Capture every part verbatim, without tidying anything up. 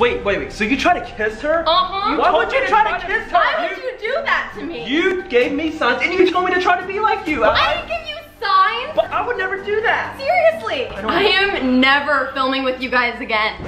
Wait, wait, wait. So you try to kiss her? Uh-huh. Why would you try to kiss her? Why would you do that to me? You gave me signs and you told me to try to be like you. Well, I, I didn't give you signs. But I would never do that. Seriously. I, I am never filming with you guys again.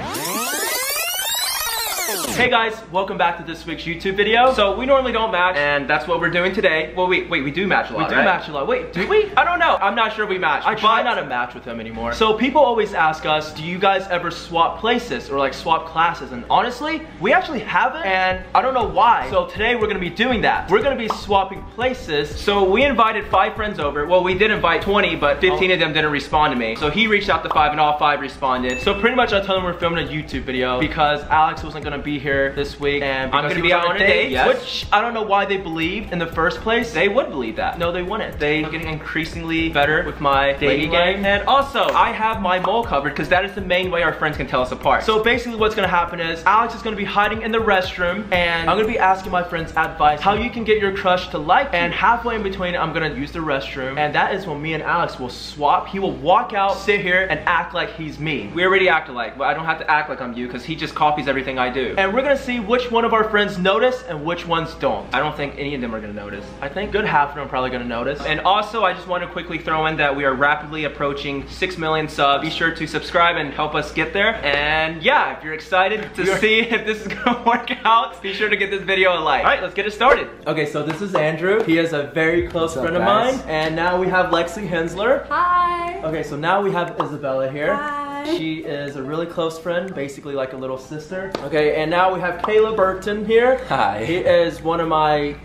Hey guys, welcome back to this week's YouTube video. So we normally don't match, and that's what we're doing today. Well, wait, wait, we do match a lot, We do right? match a lot. Wait, do we? I don't know. I'm not sure we match. I try not to match with them anymore. So people always ask us, do you guys ever swap places or like swap classes? And honestly, we actually haven't, and I don't know why. So today we're gonna be doing that. We're gonna be swapping places. So we invited five friends over. Well, we did invite twenty, but fifteen oh. of them didn't respond to me. So he reached out to five, and all five responded. So pretty much I told him we're filming a YouTube video because Alex wasn't gonna be here this week, and I'm gonna be out on a date, yes. Which I don't know why they believed in the first place. They would believe that. No, they wouldn't. They are getting increasingly better with my dating game, and also I have my mole covered because that is the main way our friends can tell us apart. So basically, what's gonna happen is Alex is gonna be hiding in the restroom, and I'm gonna be asking my friends advice how you can get your crush to like you. And halfway in between, I'm gonna use the restroom, and that is when me and Alex will swap. He will walk out, sit here, and act like he's me. We already act alike, but I don't have to act like I'm you because he just copies everything I do. And we're gonna see which one of our friends notice and which ones don't. I don't think any of them are gonna notice. I think good half of them are probably gonna notice. And also, I just want to quickly throw in that we are rapidly approaching six million subs. Be sure to subscribe and help us get there. And yeah, if you're excited to see if this is gonna work out, be sure to give this video a like. All right, let's get it started. Okay, so this is Andrew. He is a very close friend of mine. And now we have Lexi Hensler. Hi. Okay, so now we have Isabella here. Hi. She is a really close friend, basically like a little sister. Okay, and now we have Caleb Burton here. Hi. He is one of my...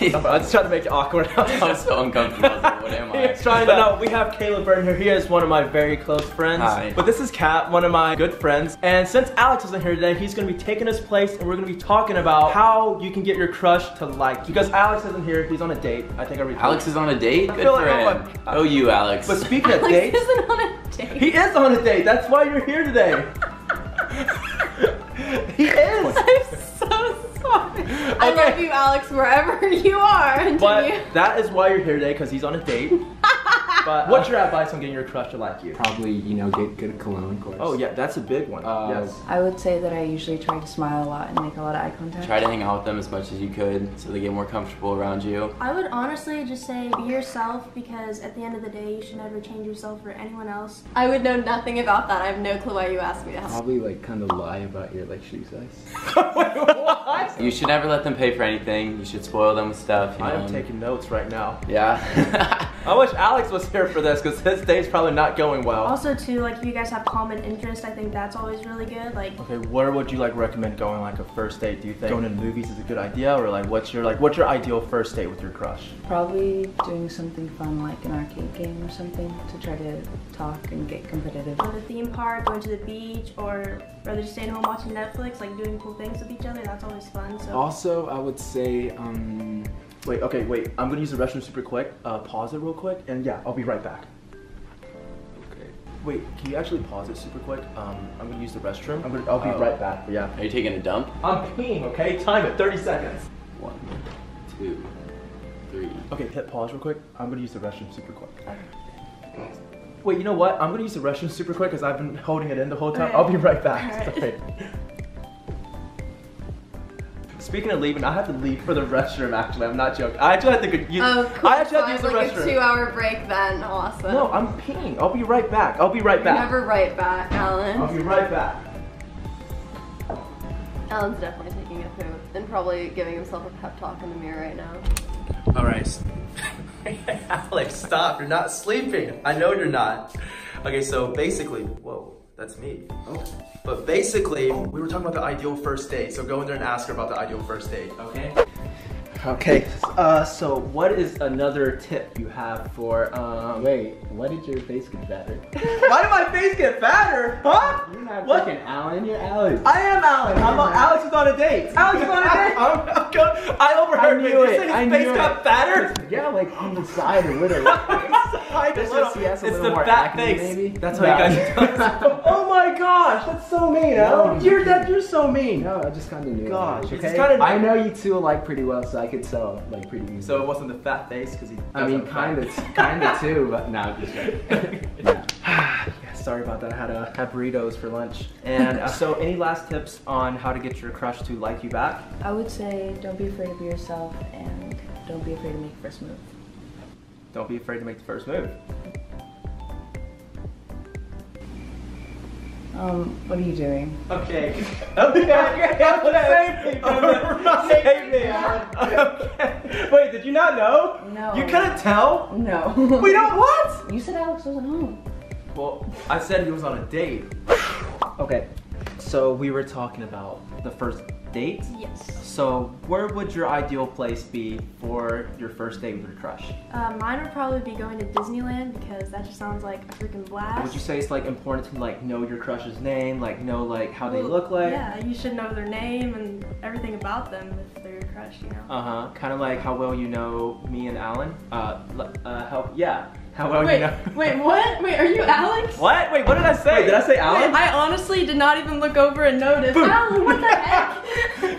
I'm just trying to make it awkward. I'm so uncomfortable. What am I? Trying to, no, we have Caleb Burton here. He is one of my very close friends. Hi. But this is Kat, one of my good friends. And since Alex isn't here today, he's going to be taking his place, and we're going to be talking about how you can get your crush to like you. Because Alex isn't here. He's on a date. I think I read Alex is on a date? Good for him. Oh, you, Alex. But speaking of dates. Alex isn't on a date. He is on a date. That's why you're here today. He is. I'm so sorry. Okay. I love you, Alex, wherever you are. But you... that is why you're here today, because he's on a date. But what's your advice on getting your crush to like you? Probably, you know, get good cologne, of course. Oh yeah, that's a big one. Uh, yes. I would say that I usually try to smile a lot and make a lot of eye contact. Try to hang out with them as much as you could so they get more comfortable around you. I would honestly just say be yourself, because at the end of the day, you should never change yourself for anyone else. I would know nothing about that. I have no clue why you asked me to help. Probably like kind of lie about your like shoe size. Wait, what? You should never let them pay for anything. You should spoil them with stuff. You I know? am taking notes right now. Yeah. I wish Alex was here for this, because his day's probably not going well. Also too, like if you guys have common interest, I think that's always really good. Like, okay, where would you like recommend going like a first date? Do you think going to movies is a good idea, or like what's your like what's your ideal first date with your crush? Probably doing something fun like an arcade game or something to try to talk and get competitive. Or the theme park, going to the beach, or rather just staying home watching Netflix, like doing cool things with each other. That's always fun. So also, I would say. Um, Wait, okay, wait, I'm gonna use the restroom super quick, uh, pause it real quick, and yeah, I'll be right back. Okay. Wait, can you actually pause it super quick? Um, I'm gonna use the restroom. I'm gonna, I'll be uh, right back, yeah. Are you taking a dump? I'm peeing, okay? Time it, thirty seconds. One, two, three. Okay, hit pause real quick. I'm gonna use the restroom super quick. Wait, you know what? I'm gonna use the restroom super quick because I've been holding it in the whole time. Right. I'll be right back. All right. Sorry. Speaking of leaving, I have to leave for the restroom, actually. I'm not joking. I actually have to use, oh, cool. I actually so have to use I have the like restroom. A two hour break then, awesome. No, I'm peeing. I'll be right back. I'll be right You're back. Never right back, Alan. I'll be right back. Alan's definitely taking a poop and probably giving himself a pep talk in the mirror right now. All right. Alex, stop. You're not sleeping. I know you're not. Okay, so basically, whoa. That's me. Oh. But basically, oh. we were talking about the ideal first date. So go in there and ask her about the ideal first date, okay? Okay, uh, so what is another tip you have for, um... Wait, why did your face get fatter? Why did my face get fatter? Huh? You're not what? Freaking Alan, you're Alex. I am Alan. I'm on, Alex is on a date. Alex is on a date. I'm, I'm go, I overheard I knew you. It. You said his I face got it. fatter? Yeah, like on the side a little. Side a little. It's a little the fat face. Maybe. That's no. how you guys do. Oh my gosh, that's so mean, Alan. No, you're, that, you're so mean. No, I just kind of knew. Gosh, okay? It's kinda I know you two alike pretty well, so I could sell like pretty easy. So it wasn't the fat face because he. I mean, kind of, kind of too, but no, just right. Yes. Sorry about that. I had, uh, had burritos for lunch. And uh, so any last tips on how to get your crush to like you back? I would say don't be afraid to be yourself and don't be afraid to make the first move. Don't be afraid to make the first move. Um, what are you doing? Okay. Okay. Save me. Save me. Okay. Wait, did you not know? No. You couldn't tell? No. We don't what? You said Alex wasn't home. Well, I said he was on a date. Okay. So we were talking about the first date? Yes. So where would your ideal place be for your first date with your crush? Uh, mine would probably be going to Disneyland because that just sounds like a freaking blast. Would you say it's like important to like know your crush's name, like know like how well, they look like? Yeah, you should know their name and everything about them if they're your crush, you know? Uh-huh. Kind of like how well you know me and Alan. Uh, uh help, yeah. How well wait, you know? Wait, what? Wait, are you Alex? What? Wait, what did I say? Wait, did I say Alex? Wait, I honestly did not even look over and notice. Boom. Alan, what the heck?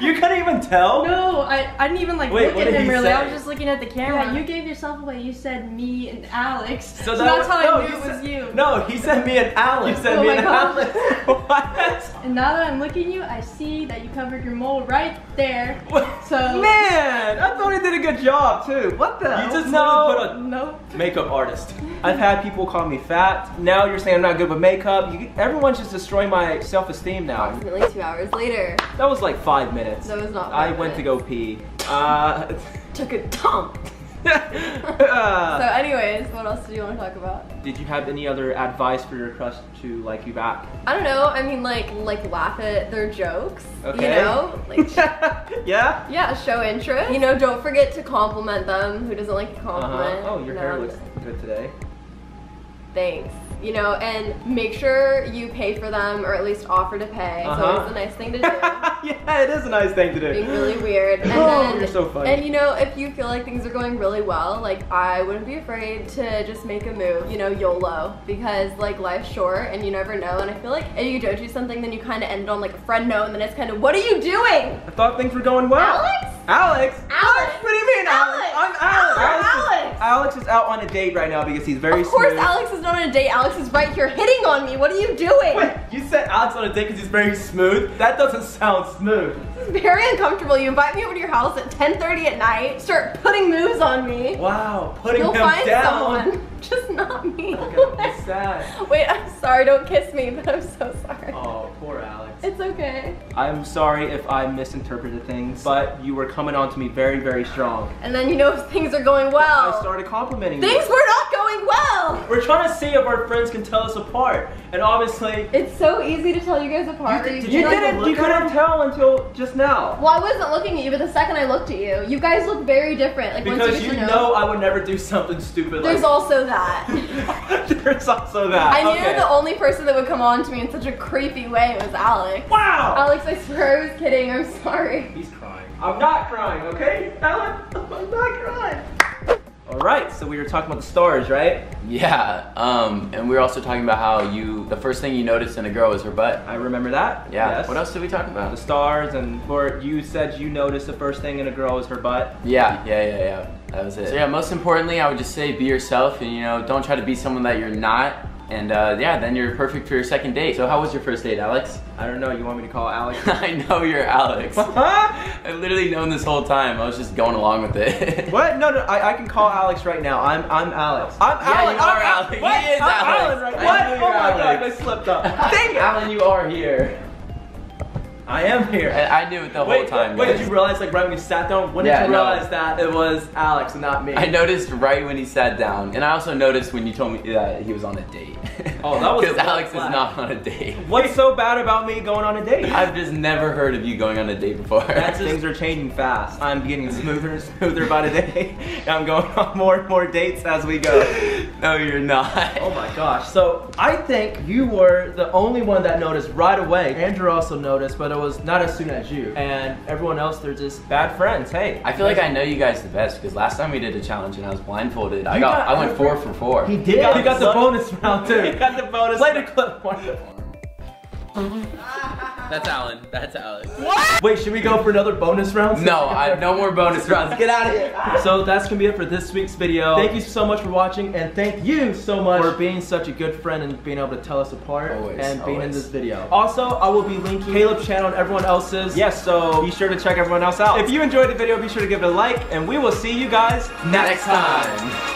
You couldn't even tell? No, I, I didn't even like wait, look at him really. Say? I was just looking at the camera. Yeah, you gave yourself away. You said me and Alex. So, that so that's was, how no, I knew it was said, you. No, he said me and Alex. You said oh me and God. Alex. What? And now that I'm looking at you, I see that you covered your mole right there. What? So man, I thought he did a good job too. What the? You just no, put a no. makeup artist. I've had people call me fat. Now you're saying I'm not good with makeup. You, everyone's just destroying my self-esteem now. Approximately two hours later. That was like five minutes. That was not five I minutes. Went to go pee. Uh, Took a dump. uh, so anyways, what else do you want to talk about? Did you have any other advice for your crush to like you back? I don't know. I mean, like, like laugh at their jokes. Okay. You know, like. Yeah. Yeah. Show interest. You know, don't forget to compliment them. Who doesn't like a compliment? Uh-huh. Oh, your no, hair looks good today. Thanks. You know, and make sure you pay for them, or at least offer to pay. Uh-huh. So it's a nice thing to do. Yeah, it is a nice thing to do. Being really weird. And oh, then, you're so funny. And you know, if you feel like things are going really well, like I wouldn't be afraid to just make a move, you know, YOLO. Because like life's short and you never know. And I feel like if you don't do something, then you kind of end on like a friend note and then it's kind of, what are you doing? I thought things were going well. Alex? Alex? Alex? Alex? What do you mean Alex? Alex? I'm Alex. Alex. Alex. Is, Alex is out on a date right now because he's very smooth. Of course smooth. Alex is not on a date. Alex is right here hitting on me. What are you doing? Wait, you said Alex on a date because he's very smooth? That doesn't sound smooth. This is very uncomfortable. You invite me over to your house at ten thirty at night, start putting moves on me. Wow, putting You'll him find down. Someone. Just not me. Oh God, it's sad. Wait, I'm sorry. Don't kiss me, but I'm so sorry. Oh, poor Alex. It's okay. I'm sorry if I misinterpreted things, but you were coming on to me very, very strong. And then you know if things are going well. I started complimenting things you. Things were not going well. We're trying to see if our friends can tell us apart, and obviously. It's so easy to tell you guys apart. You, did, did you, you like didn't. You couldn't tell until just now. Well, I wasn't looking at you, but the second I looked at you, you guys look very different. Like because once you, you know, know I would never do something stupid. There's like, also that. That. There's also that. I knew okay. the only person that would come on to me in such a creepy way was Alex. Wow! Alex, I swear I was kidding. I'm sorry. He's crying. I'm not crying, okay? Alex, I'm not crying. Alright, so we were talking about the stars, right? Yeah, um, and we were also talking about how you, the first thing you notice in a girl is her butt. I remember that. Yeah. Yes. What else did we talk about? The stars and, or you said you noticed the first thing in a girl is her butt. Yeah, yeah, yeah, yeah. That was it. So yeah, most importantly, I would just say be yourself and, you know, don't try to be someone that you're not. And uh, yeah, then you're perfect for your second date. So how was your first date, Alex? I don't know, you want me to call Alex? I know you're Alex. I've literally known this whole time. I was just going along with it. What? No, no, I, I can call Alex right now. I'm I'm Alex. I'm yeah, Alex. You are I'm Alex. Alex. What? He is I'm Alex. Alex right now. What? Oh my Alex. God, I slipped up. Dang it. Alan, you are here. I am here. I, I knew it the wait, whole time. Wait, guys. Did you realize like right when you sat down? When yeah, did you no. realize that it was Alex and not me? I noticed right when he sat down. And I also noticed when you told me that he was on a date. Oh, that was because Alex flag. Is not on a date. What's so bad about me going on a date? I've just never heard of you going on a date before. That's just, things are changing fast. I'm getting smoother and smoother by the day. And I'm going on more and more dates as we go. No, you're not. Oh my gosh. So I think you were the only one that noticed right away. Andrew also noticed, but it was not as soon as you. And everyone else, they're just bad friends. Hey. I feel like I know you guys the best because last time we did a challenge and I was blindfolded. You I got, got I went four for four. He did. He got, he got the bonus round too. He got the bonus. Play the clip. That's Alan. That's Alex. What? Wait, should we go for another bonus round? No, I no more bonus rounds. Get out of here. So that's gonna be it for this week's video. Thank you so much for watching, and thank you so much for being such a good friend and being able to tell us apart always, and being always. in this video. Also, I will be linking Caleb's channel and everyone else's. Yes, so be sure to check everyone else out. If you enjoyed the video, be sure to give it a like, and we will see you guys next, next time. time.